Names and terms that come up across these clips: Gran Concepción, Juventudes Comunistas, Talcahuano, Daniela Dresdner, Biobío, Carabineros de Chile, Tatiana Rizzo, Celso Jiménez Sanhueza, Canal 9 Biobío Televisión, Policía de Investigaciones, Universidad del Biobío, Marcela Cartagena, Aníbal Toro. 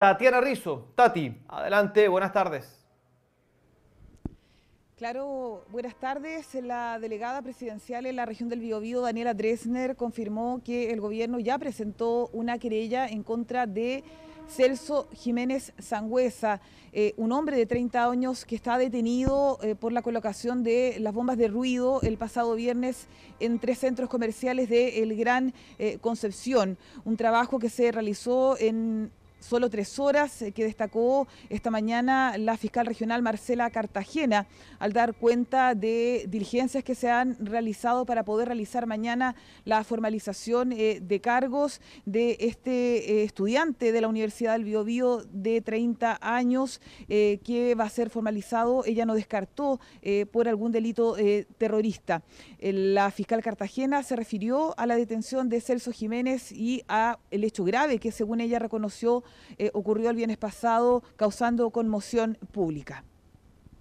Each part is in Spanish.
Tatiana Rizzo, Tati, adelante, buenas tardes. Claro, buenas tardes. La delegada presidencial en la región del Biobío, Daniela Dresdner, confirmó que el gobierno ya presentó una querella en contra de Celso Jiménez Sanhueza, un hombre de 30 años que está detenido por la colocación de las bombas de ruido el pasado viernes en 3 centros comerciales de el Gran Concepción. Un trabajo que se realizó en solo 3 horas, que destacó esta mañana la fiscal regional Marcela Cartagena al dar cuenta de diligencias que se han realizado para poder realizar mañana la formalización de cargos de este estudiante de la Universidad del Biobío de 30 años que va a ser formalizado. Ella no descartó por algún delito terrorista. La fiscal Cartagena se refirió a la detención de Celso Jiménez y al hecho grave que, según ella, reconoció ocurrió el viernes pasado, causando conmoción pública.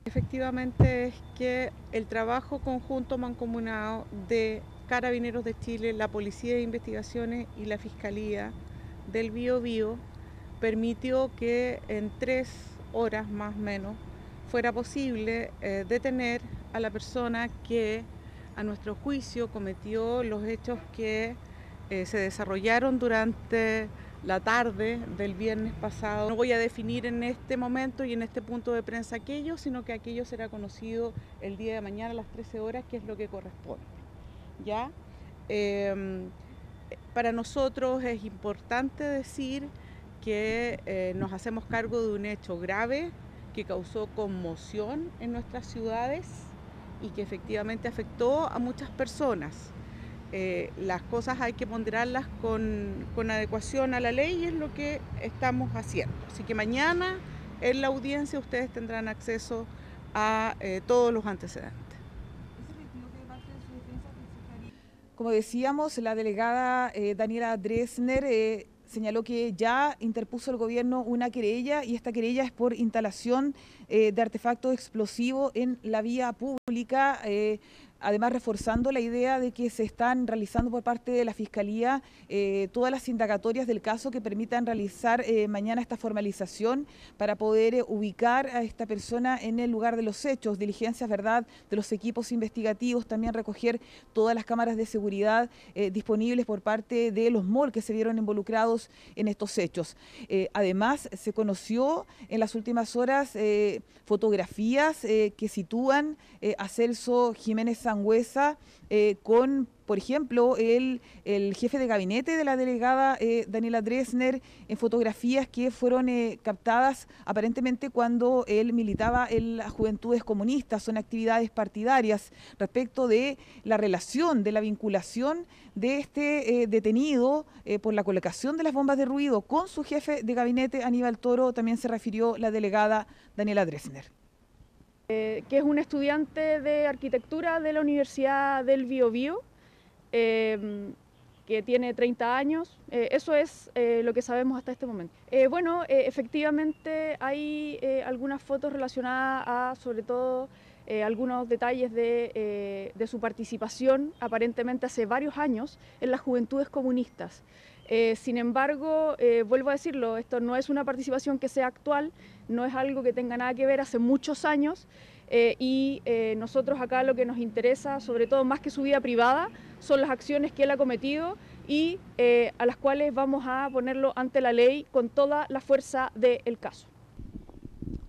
Efectivamente es que el trabajo conjunto mancomunado de Carabineros de Chile, la Policía de Investigaciones y la Fiscalía del Biobío permitió que en 3 horas más o menos fuera posible detener a la persona que a nuestro juicio cometió los hechos que se desarrollaron durante la tarde del viernes pasado. No voy a definir en este momento y en este punto de prensa aquello, sino que aquello será conocido el día de mañana a las 13 horas, que es lo que corresponde. ¿Ya? Para nosotros es importante decir que nos hacemos cargo de un hecho grave que causó conmoción en nuestras ciudades y que efectivamente afectó a muchas personas. Las cosas hay que ponderarlas con adecuación a la ley y es lo que estamos haciendo. Así que mañana en la audiencia ustedes tendrán acceso a todos los antecedentes. Como decíamos, la delegada Daniela Dresdner señaló que ya interpuso el gobierno una querella y esta querella es por instalación de artefacto explosivo en la vía pública, además reforzando la idea de que se están realizando por parte de la Fiscalía todas las indagatorias del caso que permitan realizar mañana esta formalización para poder ubicar a esta persona en el lugar de los hechos, diligencias, ¿verdad?, de los equipos investigativos, también recoger todas las cámaras de seguridad disponibles por parte de los malls que se vieron involucrados en estos hechos. Además, se conoció en las últimas horas fotografías que sitúan a Celso Jiménez Sanhueza con, por ejemplo, el jefe de gabinete de la delegada Daniela Dresdner, en fotografías que fueron captadas aparentemente cuando él militaba en las Juventudes Comunistas. Son actividades partidarias respecto de la relación, de la vinculación de este detenido por la colocación de las bombas de ruido con su jefe de gabinete, Aníbal Toro. También se refirió la delegada Daniela Dresdner. Que es un estudiante de arquitectura de la Universidad del Biobío, que tiene 30 años, eso es lo que sabemos hasta este momento. Bueno, efectivamente hay algunas fotos relacionadas a, sobre todo, algunos detalles de su participación, aparentemente hace varios años, en las Juventudes Comunistas. Sin embargo, vuelvo a decirlo, esto no es una participación que sea actual, no es algo que tenga nada que ver hace muchos años y nosotros acá lo que nos interesa, sobre todo más que su vida privada, son las acciones que él ha cometido y a las cuales vamos a ponerlo ante la ley con toda la fuerza del caso.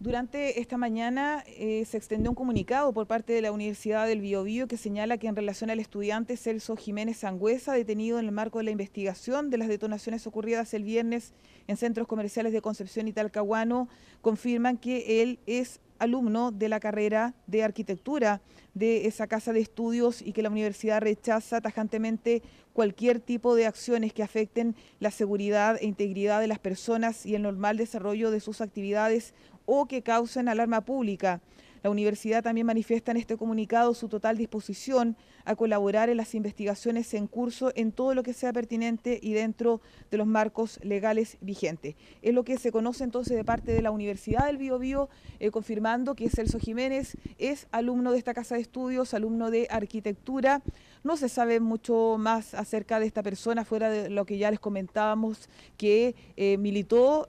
Durante esta mañana se extendió un comunicado por parte de la Universidad del Biobío que señala que en relación al estudiante Celso Jiménez Sanhueza, detenido en el marco de la investigación de las detonaciones ocurridas el viernes en centros comerciales de Concepción y Talcahuano, confirman que él es alumno de la carrera de arquitectura de esa casa de estudios y que la universidad rechaza tajantemente cualquier tipo de acciones que afecten la seguridad e integridad de las personas y el normal desarrollo de sus actividades o que causen alarma pública. La universidad también manifiesta en este comunicado su total disposición a colaborar en las investigaciones en curso en todo lo que sea pertinente y dentro de los marcos legales vigentes. Es lo que se conoce entonces de parte de la Universidad del Biobío, confirmando que Celso Jiménez es alumno de esta casa de estudios, alumno de arquitectura. No se sabe mucho más acerca de esta persona, fuera de lo que ya les comentábamos, que militó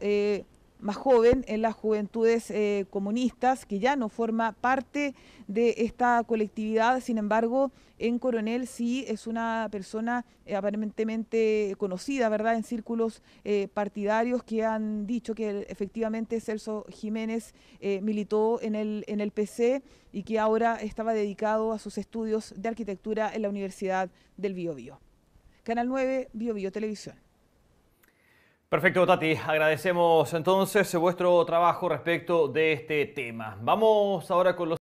más joven en las juventudes comunistas, que ya no forma parte de esta colectividad. Sin embargo, en Coronel sí es una persona aparentemente conocida, ¿verdad?, en círculos partidarios que han dicho que efectivamente Celso Jiménez militó en el PC y que ahora estaba dedicado a sus estudios de arquitectura en la Universidad del Biobío. Canal 9, Biobío Televisión. Perfecto, Tati. Agradecemos entonces vuestro trabajo respecto de este tema. Vamos ahora con los